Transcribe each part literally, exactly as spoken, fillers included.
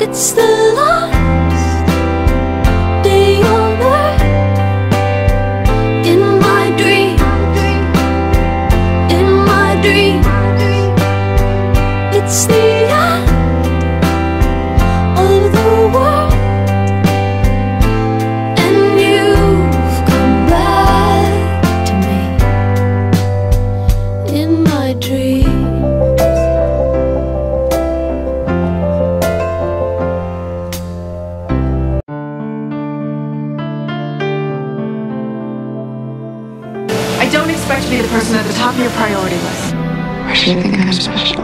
It's the last day on earth. In my dream, in my dream, it's the end of the world, and you've come back to me in my dream. I don't expect to be the person at the top of your priority list. Or should you think I'm special?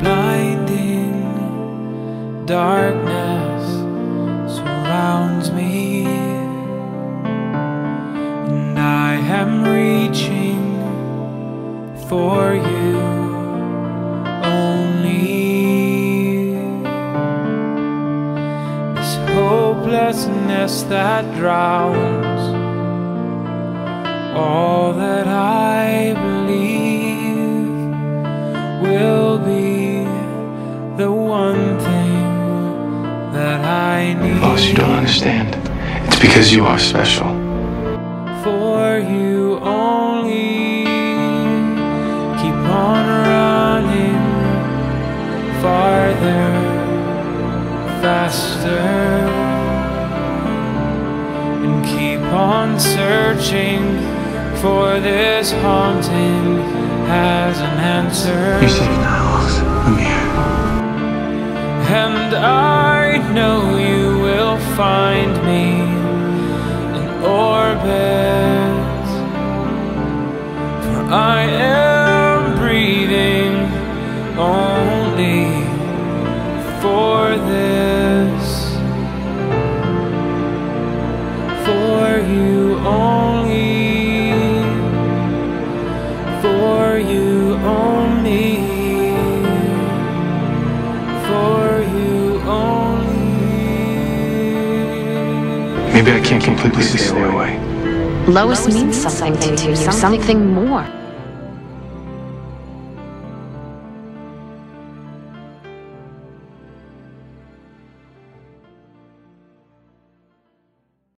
Blinding darkness surrounds me, and I am reaching for you only. This hopelessness that drowns all that I believe will be the one thing that I need. Lois, you don't understand. It's because you are special. For you only. Keep on running farther, faster, and keep on searching, for this haunting has an answer. You're safe now, Lois. I'm here. And I know you will find me in orbit, for I am breathing only for this, for you only. You only, for you only. Maybe I can't completely stay away. Lois means something to you, something more.